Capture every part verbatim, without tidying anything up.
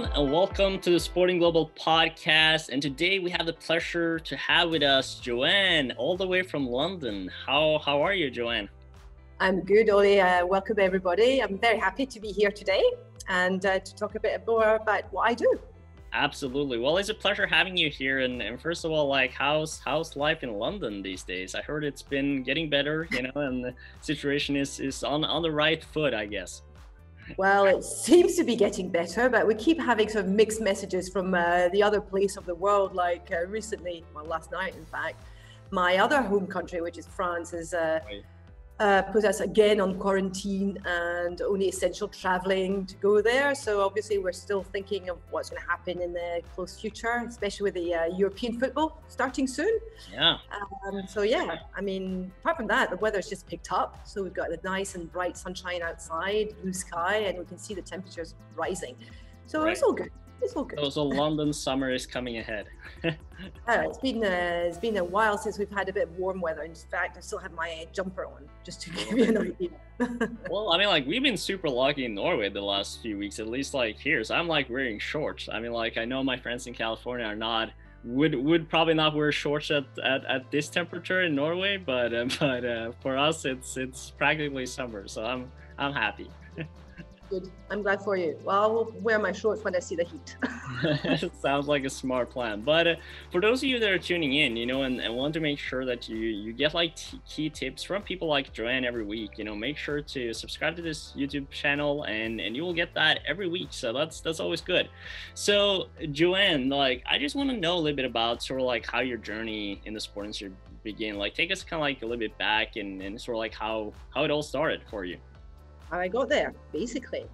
everyone, and welcome to the SportIn Global podcast. And today we have the pleasure to have with us Joanne, all the way from London. How how are you, Joanne? I'm good, Ollie. Uh, welcome, everybody. I'm very happy to be here today and uh, to talk a bit more about what I do. Absolutely. Well, it's a pleasure having you here. And, and first of all, like, how's how's life in London these days? I heard it's been getting better, you know, and the situation is is on on the right foot, I guess. Well, it seems to be getting better, but we keep having sort of mixed messages from uh, the other place of the world. Like uh, recently, well, last night, in fact, my other home country, which is France, has uh, uh, put us again on quarantine and only essential traveling to go there. So obviously, we're still thinking of what's going to happen in the close future, especially with the uh, European football starting soon. Yeah. Um, so yeah, I mean, apart from that, the weather's just picked up. So we've got the nice and bright sunshine outside, blue sky, and we can see the temperatures rising. So right. It's all good. It's all good. So, so London summer is coming ahead. uh, it's been a, it's been a while since we've had a bit of warm weather. In fact, I still have my jumper on, just to give you an idea. Well, I mean, like, we've been super lucky in Norway the last few weeks, at least like here. So I'm like wearing shorts. I mean, like, I know my friends in California are not would would probably not wear shorts at at, at this temperature in Norway, but uh, but uh, for us it's it's practically summer. So I'm I'm happy. Good. I'm glad for you. Well, I will wear my shorts when I see the heat. Sounds like a smart plan. But uh, for those of you that are tuning in, you know, and, and want to make sure that you you get like t key tips from people like Joanne every week, you know, make sure to subscribe to this YouTube channel, and and you will get that every week. So that's that's always good. So Joanne, like, I just want to know a little bit about sort of like how your journey in the sport industry began. Like, take us kind of like a little bit back, and, and sort of like how how it all started for you. How I got there, basically.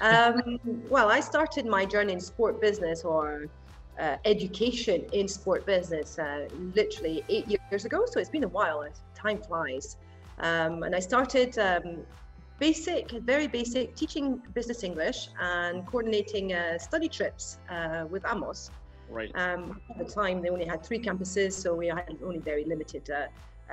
Um, well, I started my journey in sport business, or uh, education in sport business, uh, literally eight years ago. So it's been a while. Time flies. Um, and I started um, basic, very basic, teaching business English and coordinating uh, study trips uh, with AMOS. Right. Um, at the time, they only had three campuses, so we had only very limited uh,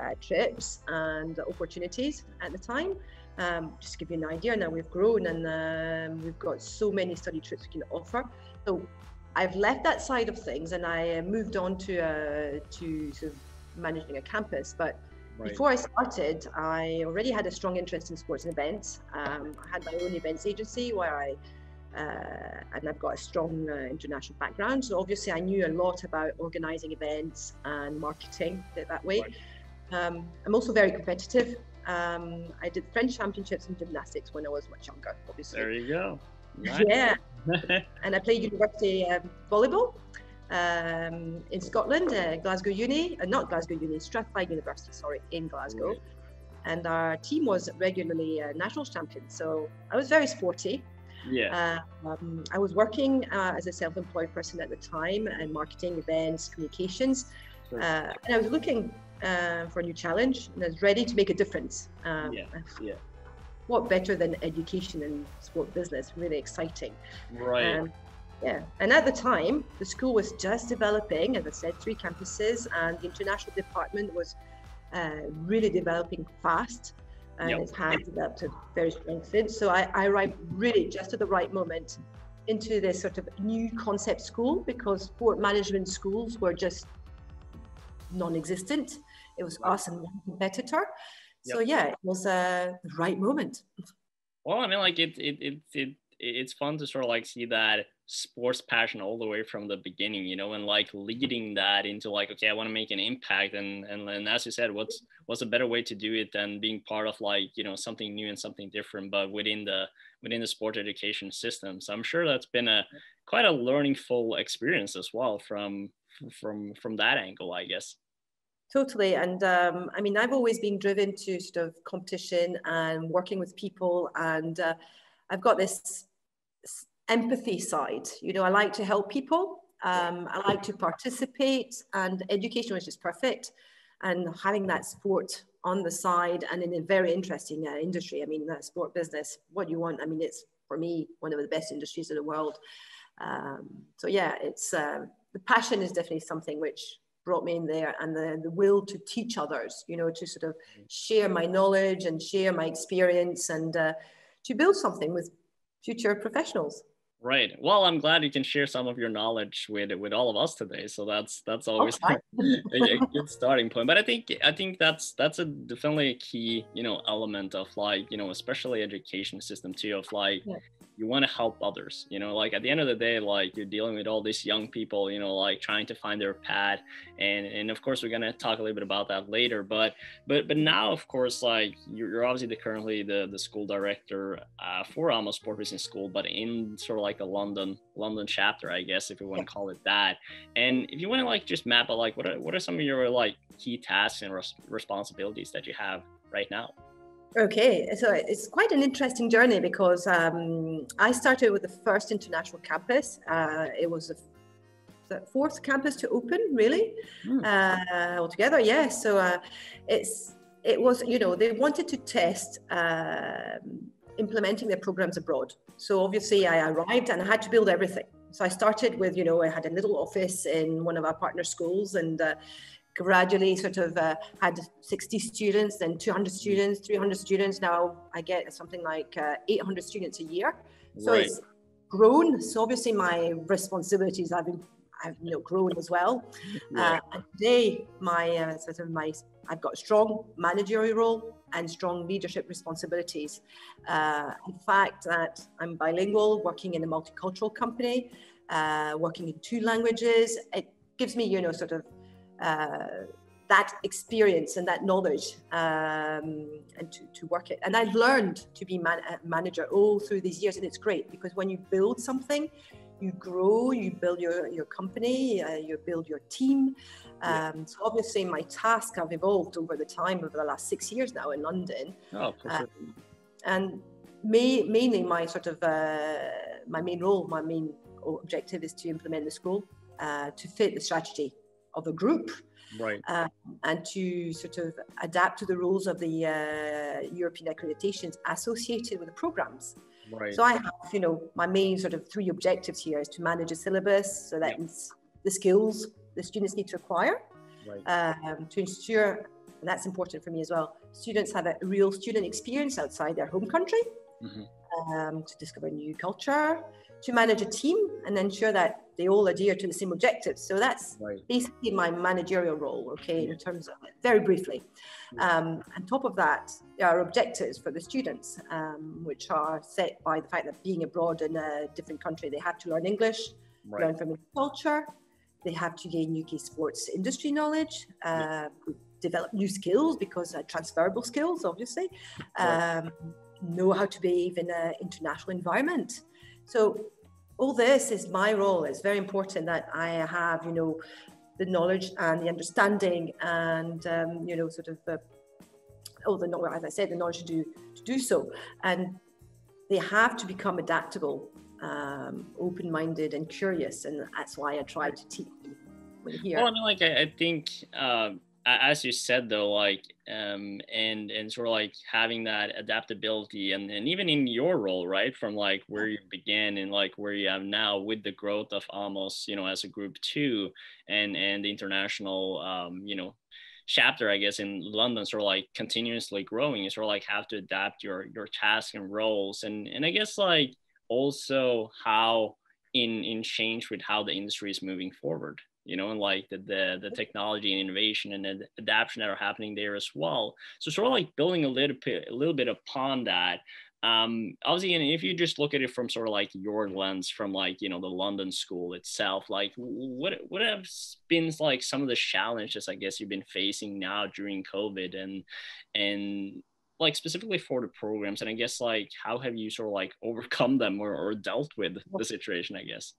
uh, trips and opportunities at the time. Um, just to give you an idea, now we've grown and um, we've got so many study trips we can offer. So I've left that side of things and I moved on to uh, to sort of managing a campus. But right. Before I started, I already had a strong interest in sports and events. Um, I had my own events agency where I uh, and I've got a strong uh, international background. So obviously I knew a lot about organising events and marketing that way. Right. Um, I'm also very competitive. Um, I did French championships in gymnastics when I was much younger, obviously. There you go. Nice. Yeah. And I played university uh, volleyball um, in Scotland, uh, Glasgow Uni, uh, not Glasgow Uni, Strathclyde University, sorry, in Glasgow. Right. And our team was regularly uh, national champions. So I was very sporty. Yeah. Uh, um, I was working uh, as a self-employed person at the time in marketing, events, communications. Sure. Uh, and I was looking Uh, for a new challenge, and I was ready to make a difference. Um, yeah, yeah. What better than education and sport business? Really exciting. Right. Um, yeah. And at the time, the school was just developing, as I said, three campuses, and the international department was uh, really developing fast, and yep. It had developed a very strong fit. So I, I arrived really just at the right moment into this sort of new concept school, because sport management schools were just non-existent. It was us and one competitor. Yep. So yeah, it was uh, the right moment. Well, I mean, like, it, it, it, it, it's fun to sort of like see that sports passion all the way from the beginning, you know, and like leading that into like, okay, I want to make an impact. And, and and as you said, what's what's a better way to do it than being part of like, you know, something new and something different, but within the within the sport education system. So I'm sure that's been a quite a learningful experience as well from from from that angle, I guess. Totally. And um, I mean, I've always been driven to sort of competition and working with people. And uh, I've got this empathy side. You know, I like to help people. Um, I like to participate, and education was just perfect. And having that sport on the side and in a very interesting uh, industry. I mean, that sport business, what you want. I mean, it's, for me, one of the best industries in the world. Um, so yeah, it's, uh, the passion is definitely something which brought me in there, and the, the will to teach others, you know, to sort of share my knowledge and share my experience, and uh, to build something with future professionals. Right. Well, I'm glad you can share some of your knowledge with with all of us today. So that's that's always okay. a, a good starting point. But I think I think that's that's a definitely a key, you know, element of like, you know, especially education system too, of like yeah. you want to help others, you know, like at the end of the day, like you're dealing with all these young people, you know, like trying to find their path. And and of course, we're going to talk a little bit about that later. But but but now, of course, like you're obviously the, currently the, the school director uh, for AMOS Sport Business School, but in sort of like like a London London chapter, I guess, if you want to call it that. And if you want to like just map out like what are what are some of your like key tasks and res- responsibilities that you have right now? Okay, so it's quite an interesting journey because um, I started with the first international campus. Uh, it was the f- fourth campus to open, really, mm. uh, altogether. Yeah, so uh, it's it was you know they wanted to test. Uh, implementing their programs abroad. So obviously I arrived and I had to build everything. So I started with, you know, I had a little office in one of our partner schools and uh, gradually sort of uh, had sixty students, then two hundred students, three hundred students. Now I get something like uh, eight hundred students a year. So right. it's grown. So obviously my responsibilities have been, I've you know, grown as well. Yeah. Uh, today, my uh, sort of my, I've got a strong managerial role and strong leadership responsibilities. Uh, in fact, that I'm bilingual, working in a multicultural company, uh, working in two languages. It gives me, you know, sort of uh, that experience and that knowledge, um, and to, to work it. And I've learned to be man- a manager all through these years, and it's great because when you build something, you grow, you build your, your company, uh, you build your team. Um, yeah. So obviously my tasks have evolved over the time, over the last six years now in London. Oh, for sure. um, and may, mainly my sort of, uh, my main role, my main objective is to implement the school, uh, to fit the strategy of a group. Right. Uh, and to sort of adapt to the rules of the uh, European accreditations associated with the programs. Right. So I have, you know, my main sort of three objectives here is to manage a syllabus so that it's the skills the students need to acquire, right. um, to ensure, and that's important for me as well, students have a real student experience outside their home country, mm-hmm. um, to discover new culture, to manage a team and ensure that they all adhere to the same objectives. So that's right. basically my managerial role, okay, yeah. in terms of it, very briefly. Yeah. Um, on top of that, there are objectives for the students, um, which are set by the fact that being abroad in a different country, they have to learn English, right. learn from culture, they have to gain U K sports industry knowledge, uh, yeah. develop new skills because uh, transferable skills, obviously, right. um, know how to behave in an international environment. So all this is my role. It's very important that I have, you know, the knowledge and the understanding and, um, you know, sort of, uh, all the knowledge, as I said, the knowledge to do, to do so. And they have to become adaptable, um, open-minded and curious. And that's why I try to teach people here. Well, I mean, like, I, I think, um, as you said, though, like, um, and and sort of like having that adaptability and, and even in your role, right, from like where you began and like where you are now with the growth of AMOS, you know, as a group too, and, and the international, um, you know, chapter, I guess, in London, sort of like continuously growing, you sort of like have to adapt your, your tasks and roles. And, and I guess like also how in, in change with how the industry is moving forward. You know, and like the, the the technology and innovation and the adaptation that are happening there as well. So sort of like building a little bit, a little bit upon that. Um, obviously, and if you just look at it from sort of like your lens, from like, you know, the London school itself, like what what have been like some of the challenges, I guess, you've been facing now during COVID and and like specifically for the programs, and I guess like how have you sort of like overcome them or, or dealt with the situation, I guess.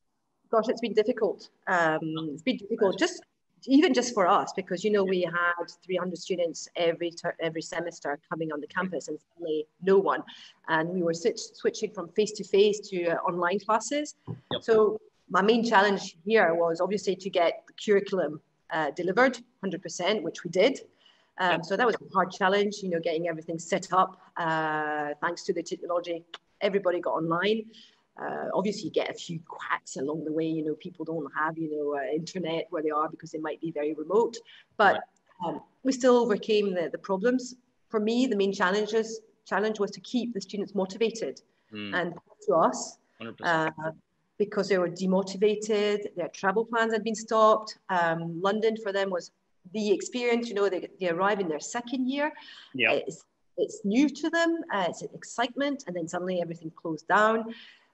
Gosh, it's been difficult. Um, it's been difficult, just even just for us, because you know we had three hundred students every ter- every semester coming on the campus, and suddenly no one, and we were switch- switching from face to face to uh, online classes. Yep. So my main challenge here was obviously to get the curriculum uh, delivered one hundred percent, which we did. Um, yep. So that was a hard challenge, you know, getting everything set up. Uh, thanks to the technology, everybody got online. Uh, obviously, you get a few quacks along the way. You know, people don't have, you know, uh, internet where they are because they might be very remote. But um, we still overcame the, the problems. For me, the main challenges challenge was to keep the students motivated mm. and to us. Uh, because they were demotivated, their travel plans had been stopped. Um, London for them was the experience, you know, they, they arrive in their second year. Yeah. It's, it's new to them, uh, it's an excitement, and then suddenly everything closed down.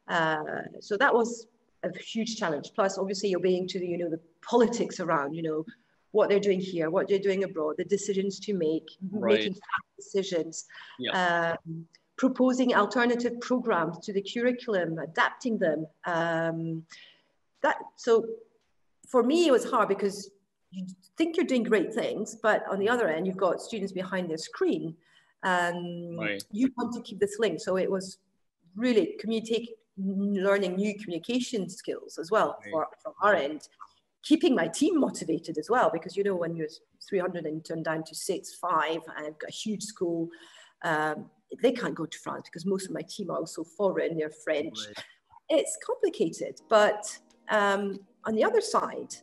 Uh, so that was a huge challenge. Plus, obviously, obeying to the, you know, the politics around, you know, what they're doing here, what they're doing abroad, the decisions to make, right. making fast decisions, yeah. um, proposing alternative programs to the curriculum, adapting them. Um, that so for me, it was hard because you think you're doing great things, but on the other end, you've got students behind their screen. Um, right. You want to keep this link, so it was really communicating, learning new communication skills as well right. for, from our end. Keeping my team motivated as well, because you know when you're three hundred and turned down to six, five, and I've got a huge school, um, they can't go to France because most of my team are also foreign, they're French. Right. It's complicated, but um, on the other side,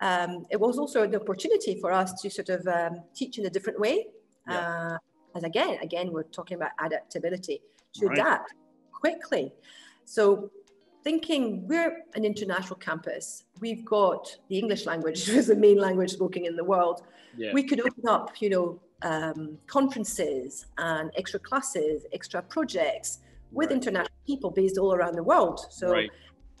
um, it was also an opportunity for us to sort of um, teach in a different way. Yeah. Uh, as again, again, we're talking about adaptability, to right. adapt quickly. So thinking we're an international campus, we've got the English language, which is the main language spoken in the world. Yeah. We could open up, you know, um, conferences and extra classes, extra projects with right. international people based all around the world. So right.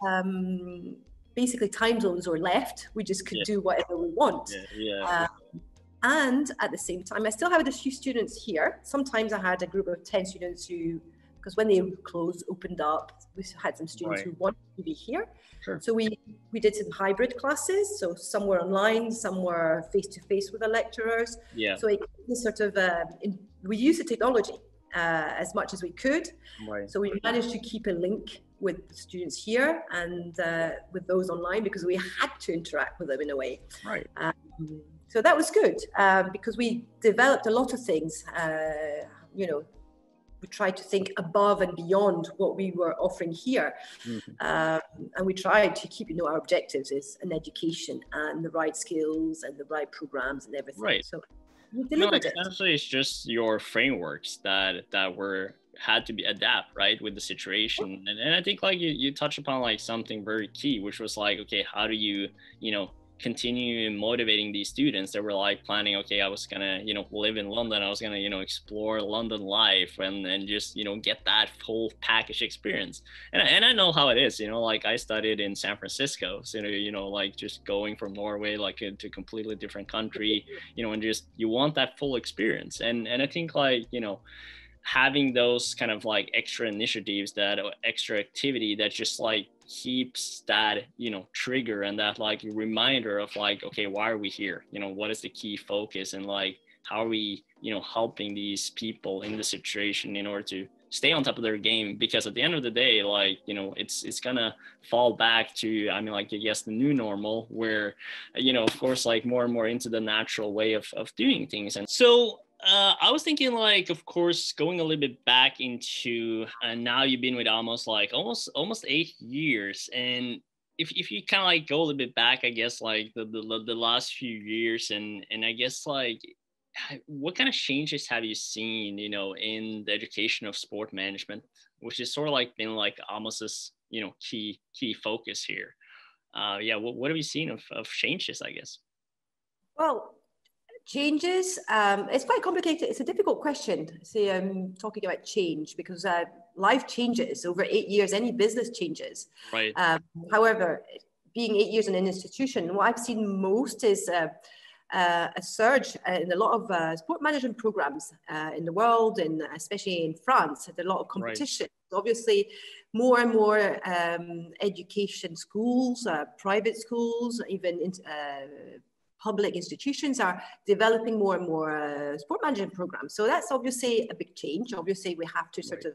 um, basically time zones were left. We just could yeah. do whatever we want. Yeah. Yeah. Um, and at the same time, I still had a few students here. Sometimes I had a group of ten students who, because when they closed, opened up, we had some students right. who wanted to be here. Sure. So we, we did some hybrid classes. So some were online, some were face-to-face with the lecturers. Yeah. So it was sort of, uh, in, we used the technology uh, as much as we could. Right. So we managed to keep a link with the students here and uh, with those online because we had to interact with them in a way. Right. Um, so that was good um, because we developed a lot of things, uh, you know, we tried to think above and beyond what we were offering here. Mm-hmm. um, and we tried to keep, you know, our objectives is an education and the right skills and the right programs and everything. Right. So we delivered no, it. Actually, it's just your frameworks that, that were had to be adapt, right, with the situation. And, and I think like you, you touched upon like something very key, which was like, okay, how do you, you know, continue motivating these students that were like planning, okay, I was gonna, you know, live in London, I was gonna, you know, explore London life and, and just, you know, get that full package experience. And I, and I know how it is, you know, like I studied in San Francisco, so, you know, like just going from Norway, like into a completely different country, you know, and just, you want that full experience. And, and I think like, you know, having those kind of like extra initiatives, that extra activity that just like keeps that, you know, trigger and that like reminder of like, okay, why are we here? You know, what is the key focus and like, how are we, you know, helping these people in the situation in order to stay on top of their game? Because at the end of the day, like, you know, it's it's gonna fall back to, I mean, like, yes, the new normal where, you know, of course, like more and more into the natural way of, of doing things. And so, Uh, I was thinking like, of course, going a little bit back into, and uh, now you've been with almost like almost, almost eight years. And if, if you kind of like go a little bit back, I guess, like the, the, the last few years and, and I guess like, what kind of changes have you seen, you know, in the education of sport management, which has sort of like been like Amos's, you know, key, key focus here. Uh, yeah. What, what have you seen of, of changes, I guess? Well, changes, um, it's quite complicated. It's a difficult question. See, I'm talking about change because uh, life changes over eight years, any business changes. Right. Um, however, being eight years in an institution, what I've seen most is uh, uh, a surge in a lot of uh, sport management programs uh, in the world, and especially in France, there's a lot of competition. Right. Obviously, more and more um, education schools, uh, private schools, even in, uh, public institutions are developing more and more uh, sport management programs. So that's obviously a big change. Obviously, we have to sort right. of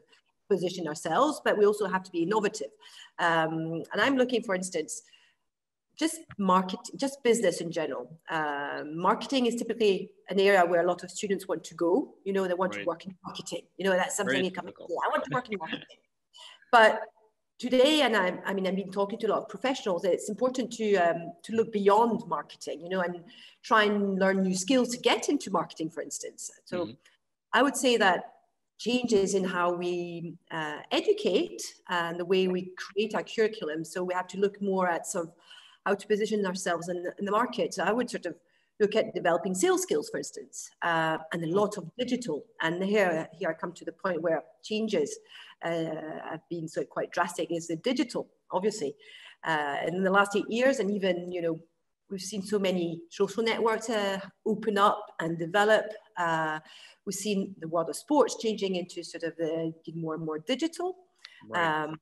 position ourselves, but we also have to be innovative. Um, and I'm looking, for instance, just market, just business in general. Uh, marketing is typically an area where a lot of students want to go. You know, they want right. to work in marketing. You know, that's something you come and say, I want to work in marketing. But today, and I'm, I mean, I've been talking to a lot of professionals, it's important to um, to look beyond marketing, you know, and try and learn new skills to get into marketing, for instance. So mm-hmm. I would say that changes in how we uh, educate and the way we create our curriculum. So we have to look more at sort of how to position ourselves in the, in the market. So I would sort of look at developing sales skills, for instance, uh, and a lot of digital. And here, here I come to the point where changes uh, have been so quite drastic is the digital, obviously. Uh, and in the last eight years, and even, you know, we've seen so many social networks uh, open up and develop. Uh, we've seen the world of sports changing into sort of the more and more digital. Right. Um,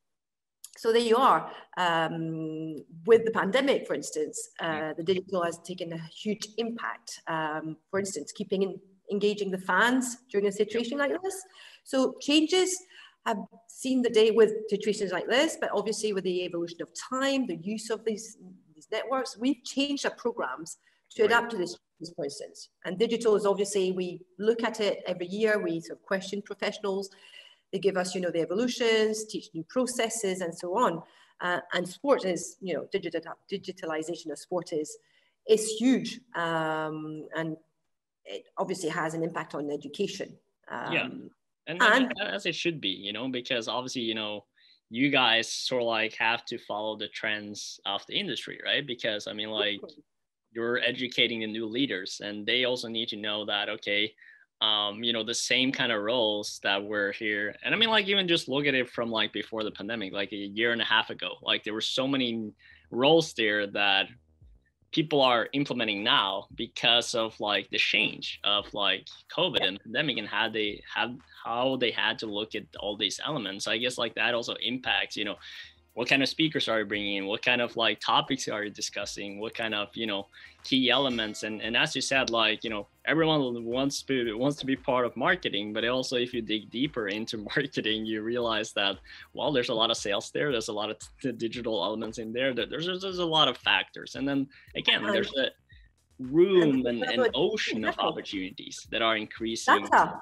so there you are. Um, with the pandemic, for instance, uh, the digital has taken a huge impact. Um, for instance, keeping in, engaging the fans during a situation like this. So changes have seen the day with situations like this, but obviously with the evolution of time, the use of these networks, we've changed our programs to right. adapt to this, this process. And digital is obviously, we look at it every year, we sort of question professionals, they give us, you know, the evolutions, teach new processes and so on. Uh, and sport is, you know, digital digitalization of sport is, is huge. Um, and it obviously has an impact on education. Um, yeah, and, and as it should be, you know, because obviously, you know, you guys sort of like have to follow the trends of the industry, right? Because I mean, like you're educating the new leaders and they also need to know that, okay, um, you know, the same kind of roles that were here. And I mean, like even just look at it from like before the pandemic, like a year and a half ago, like there were so many roles there that people are implementing now because of like the change of like COVID and pandemic and how they have how they had to look at all these elements. I guess like that also impacts, you know, what kind of speakers are you bringing in? What kind of like topics are you discussing? What kind of, you know, key elements? And and as you said, like, you know, everyone wants to wants to be part of marketing, but also if you dig deeper into marketing, you realize that, well, there's a lot of sales there. There's a lot of t- digital elements in there. There's, there's, there's a lot of factors. And then again, there's a room and an ocean of opportunities that are increasing. Data,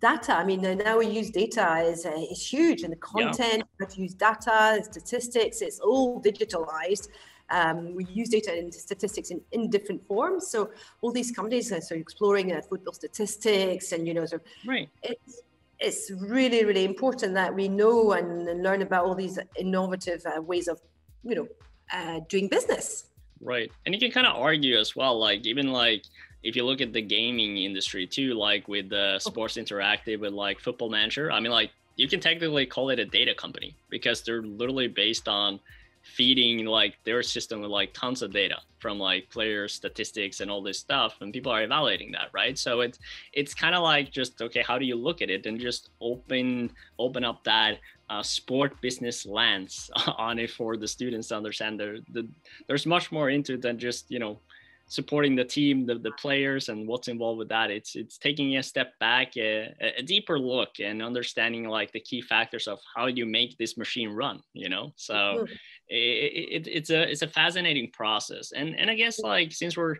data. I mean, now we use data is uh, is huge, and the content, yeah. how to use data, statistics, it's all digitalized. Um, we use data and statistics in, in different forms. So all these companies are so exploring uh, football statistics and, you know, sort of, right. it's, it's really, really important that we know and, and learn about all these innovative uh, ways of, you know, uh, doing business. Right. And you can kind of argue as well, like even like if you look at the gaming industry too, like with the uh, Sports Interactive, with like Football Manager, I mean, like you can technically call it a data company because they're literally based on feeding like their system with like tons of data from like player statistics and all this stuff, and people are evaluating that, right? So it's it's kind of like just okay, how do you look at it and just open open up that uh, sport business lens on it for the students to understand there the, there's much more into it than just, you know, supporting the team, the, the players and what's involved with that. It's it's taking a step back, a, a deeper look and understanding like the key factors of how you make this machine run, you know? So mm-hmm. it, it, it's a it's a fascinating process. And and I guess like since we're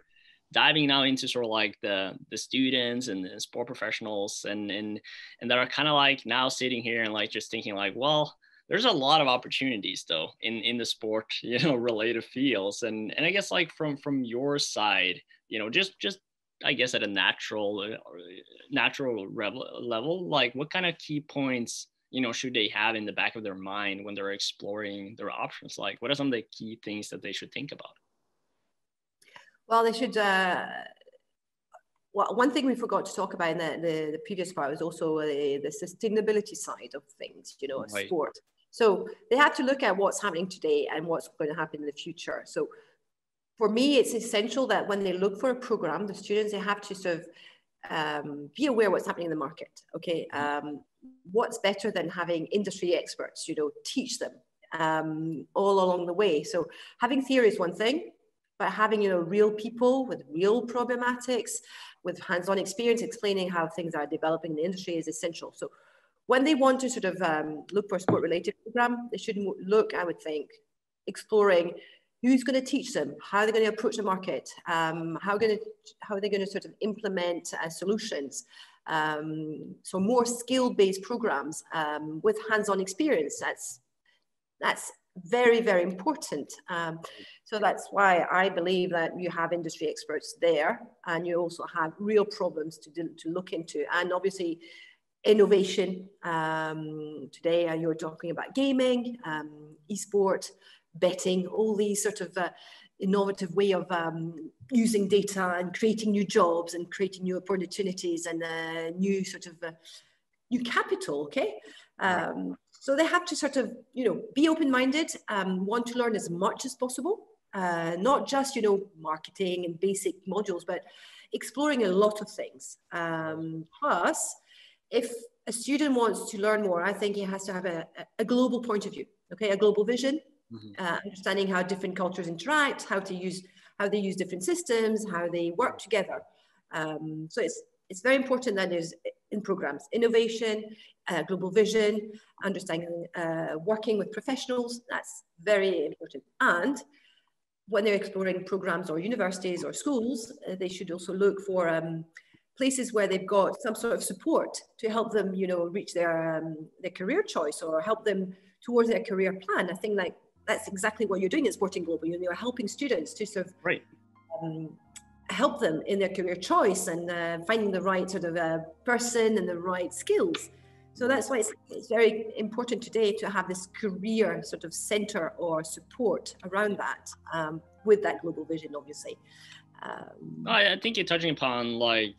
diving now into sort of like the the students and the sport professionals and and and that are kind of like now sitting here and like just thinking like, well, there's a lot of opportunities though in, in the sport, you know, related fields. And, and I guess like from, from your side, you know, just, just, I guess at a natural, natural level, like what kind of key points, you know, should they have in the back of their mind when they're exploring their options? Like what are some of the key things that they should think about? Well, they should, uh, well, one thing we forgot to talk about in the, the, the previous part was also uh, the sustainability side of things, you know, right. sport. So they have to look at what's happening today and what's going to happen in the future. So for me, it's essential that when they look for a program, the students, they have to sort of um, be aware what's happening in the market. Okay. Um, what's better than having industry experts, you know, teach them um, all along the way. So having theory is one thing, but having, you know, real people with real problematics, with hands-on experience, explaining how things are developing in the industry is essential. So when they want to sort of um, look for a sport-related program, they should look, I would think, exploring who's going to teach them, how they're going to approach the market, um, how, going to, how they're going to sort of implement uh, solutions. Um, so more skill-based programs um, with hands-on experience. That's, that's very, very important. Um, so that's why I believe that you have industry experts there, and you also have real problems to, do, to look into. And obviously, innovation. Um, today, uh, you're talking about gaming, um, esport, betting, all these sort of uh, innovative way of um, using data and creating new jobs and creating new opportunities and uh, new sort of uh, new capital, okay? Um, so they have to sort of, you know, be open-minded, um, want to learn as much as possible, uh, not just, you know, marketing and basic modules, but exploring a lot of things. Um, plus, if a student wants to learn more, I think he has to have a, a global point of view, okay, a global vision. Mm-hmm. Uh, understanding how different cultures interact, how to use, how they use different systems, how they work together. Um, so it's it's very important that there's in programs innovation, uh, global vision, understanding, uh, working with professionals. That's very important. And when they're exploring programs or universities or schools, uh, they should also look for um, places where they've got some sort of support to help them, you know, reach their um, their career choice or help them towards their career plan. I think like. That's exactly what you're doing at SportIn Global. You're helping students to sort of right. um, help them in their career choice and uh, finding the right sort of uh, person and the right skills. So that's why it's, it's very important today to have this career sort of center or support around that um, with that global vision, obviously. Um, I, I think you're touching upon like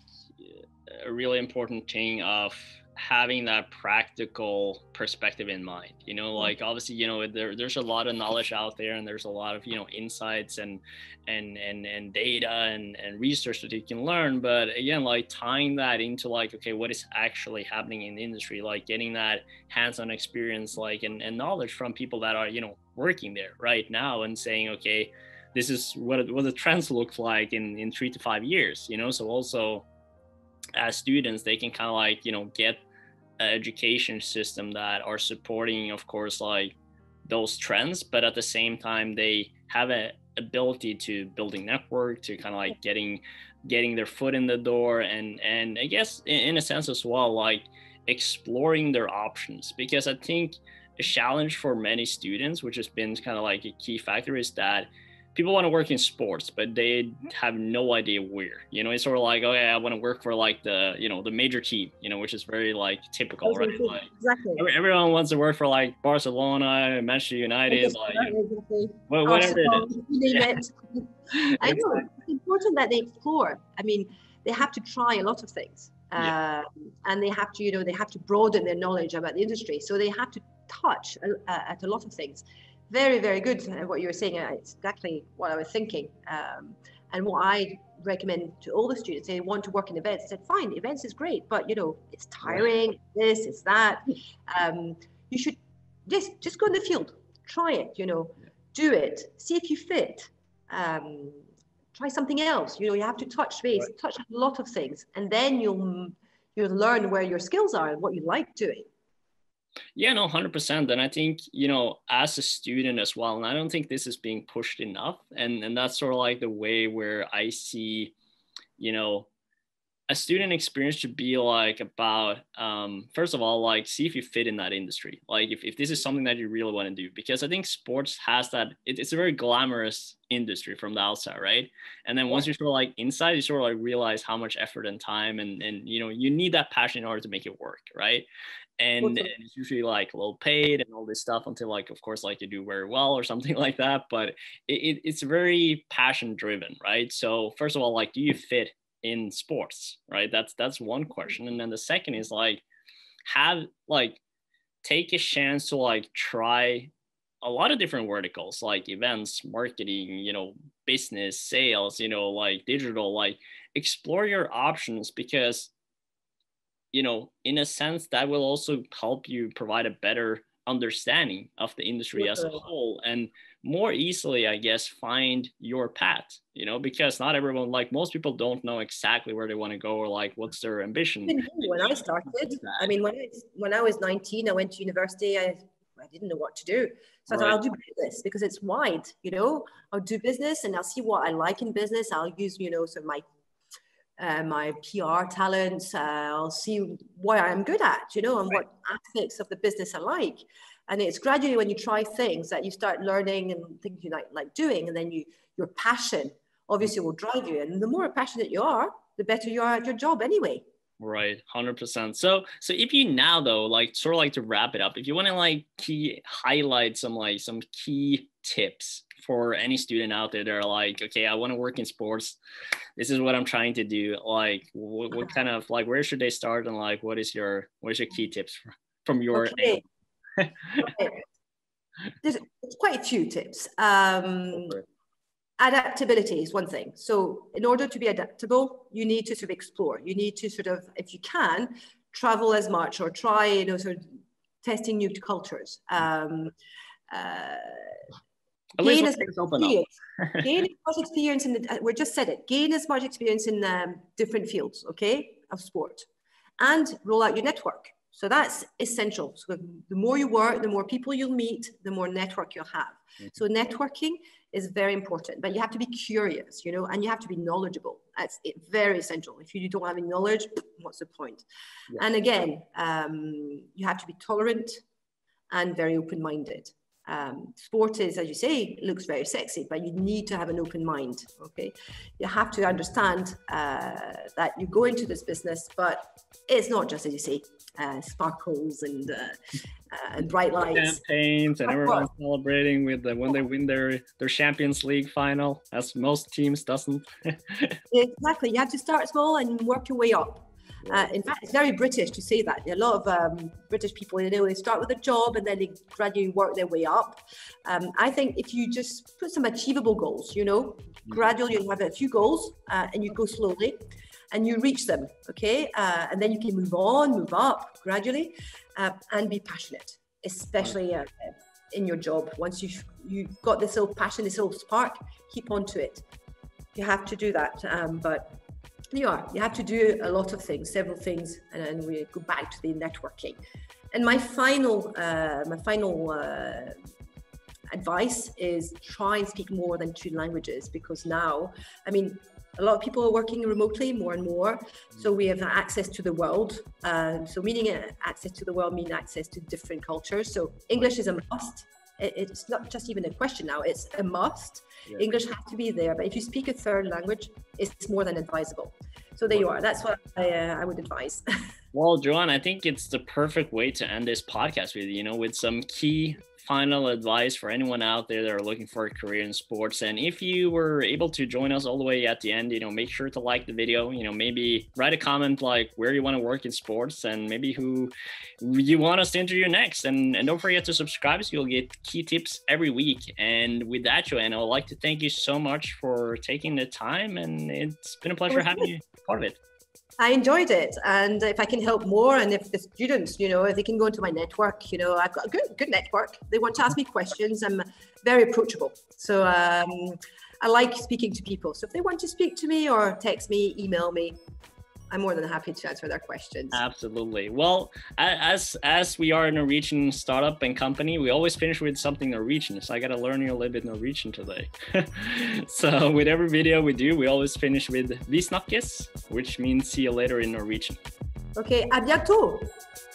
a really important thing of having that practical perspective in mind, you know, like obviously, you know, there, there's a lot of knowledge out there and there's a lot of, you know, insights and, and, and, and data and, and research that you can learn. But again, like tying that into like, okay, what is actually happening in the industry, like getting that hands-on experience, like, and, and knowledge from people that are, you know, working there right now and saying, okay, this is what, what the trends look like in, in three to five years, you know? So also as students, they can kind of like, you know, get education system that are supporting, of course, like those trends, but at the same time they have an ability to building network, to kind of like getting getting their foot in the door, and and I guess in a sense as well, like exploring their options, because I think a challenge for many students, which has been kind of like a key factor, is that people want to work in sports, but they have no idea where, you know, it's sort of like, oh yeah, I want to work for like the, you know, the major team, you know, which is very like typical, right? Exactly. Like, exactly. Everyone wants to work for like Barcelona, Manchester United, like, exactly. Whatever it is. Yeah. I know, it's important that they explore. I mean, they have to try a lot of things yeah. um, and they have to, you know, they have to broaden their knowledge about the industry. So they have to touch uh, at a lot of things. Very, very good. Uh, what you were saying, uh, it's exactly what I was thinking. Um, and what I recommend to all the students, they want to work in events. I said, fine, events is great, but you know, it's tiring, this, it's that. Um, you should just, just go in the field, try it, you know, do it, see if you fit, um, try something else. You know, you have to touch base, right. touch a lot of things, and then you'll, you'll learn where your skills are and what you like doing. Yeah, no, one hundred percent. And I think, you know, as a student as well, and I don't think this is being pushed enough. And, and that's sort of like the way where I see, you know, a student experience should be like about, um, first of all, like see if you fit in that industry. Like if, if this is something that you really want to do, because I think sports has that, it, it's a very glamorous industry from the outside, right? And then once you're sort of like inside, you sort of like realize how much effort and time and, and, you know, you need that passion in order to make it work, right? And, and it's usually like low paid and all this stuff until like, of course, like you do very well or something like that, but it, it, it's very passion driven, right? So first of all, like, do you fit in sports, right? That's, that's one question. And then the second is like, have like, take a chance to like try a lot of different verticals, like events, marketing, you know, business, sales, you know, like digital, like explore your options, because you know, in a sense, that will also help you provide a better understanding of the industry as a whole and more easily, I guess, find your path, you know, because not everyone, like most people don't know exactly where they want to go or like what's their ambition. When I started, I mean, when I, when I was nineteen, I went to university, I, I didn't know what to do. So I thought, right. I'll do business because it's wide, you know, I'll do business and I'll see what I like in business. I'll use, you know, so my Uh, my P R talents, uh, I'll see what I'm good at, you know, and right. what aspects of the business I like. And it's gradually when you try things that you start learning and things you like, like doing, and then you, your passion obviously will drive you. And the more passionate you are, the better you are at your job anyway. Right, one hundred percent. So, so if you now though, like sort of like to wrap it up, if you want to like key highlight some like some key tips for any student out there, they're like, okay, I want to work in sports. This is what I'm trying to do. Like, what, what kind of like, where should they start, and like, what is your what is your key tips from your? Okay. There's quite a few tips. Um, Adaptability is one thing. So in order to be adaptable, you need to sort of explore. You need to sort of, if you can, travel as much or try, you know, sort of testing new cultures. Um, uh, gain as much experience in the, we just said it, gain as much experience in um, different fields, okay, of sport, and roll out your network. So that's essential. So the more you work, the more people you'll meet, the more network you'll have. Mm-hmm. So networking is very important, but you have to be curious, you know, and you have to be knowledgeable. That's very essential. If you don't have any knowledge, what's the point? Yeah. And again, um, you have to be tolerant and very open-minded. Um, sport is, as you say, looks very sexy, but you need to have an open mind, okay? You have to understand uh, that you go into this business, but it's not just, as you say, uh, sparkles and, uh, uh, and bright lights. Campaigns and everyone's celebrating with the, when they win their, their Champions League final, as most teams doesn't. Exactly, you have to start small and work your way up. Uh, in fact, it's very British to say that. A lot of um, British people, you know, they start with a job and then they gradually work their way up. Um, I think if you just put some achievable goals, you know, mm-hmm. gradually you have a few goals uh, and you go slowly and you reach them, okay? Uh, and then you can move on, move up gradually uh, and be passionate, especially uh, in your job. Once you've, you've got this little passion, this little spark, keep on to it. You have to do that, um, but... You are. You have to do a lot of things, several things, and then we go back to the networking. And my final, uh, my final uh, advice is try and speak more than two languages, because now, I mean, a lot of people are working remotely more and more, so we have access to the world. Uh, so meaning access to the world means access to different cultures. So English is a must. It's not just even a question now, it's a must. Yeah. English has to be there, but if you speak a third language, it's more than advisable. So there you are. That's what I, uh, I would advise. Well, Joanne, I think it's the perfect way to end this podcast with, you know, with some key final advice for anyone out there that are looking for a career in sports. And if you were able to join us all the way at the end, you know, make sure to like the video, you know, maybe write a comment like where you want to work in sports and maybe who you want us to interview next. And, and don't forget to subscribe, so you'll get key tips every week. And with that, Joanne, I'd like to thank you so much for taking the time, and it's been a pleasure having you part of it. I enjoyed it, and if I can help more, and if the students, you know, if they can go into my network, you know, I've got a good good network. They want to ask me questions. I'm very approachable, so um, I like speaking to people. So if they want to speak to me or text me, email me, I'm more than happy to answer their questions. Absolutely. Well, as as we are a Norwegian startup and company, we always finish with something Norwegian. So I got to learn you a little bit Norwegian today. So with every video we do, we always finish with "vi snakkes," which means see you later in Norwegian. Okay, à bientôt.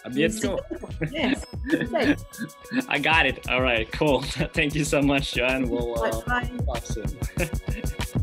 À bientôt. Yes. I got it. All right, cool. Thank you so much, Joanne. We'll uh, talk soon.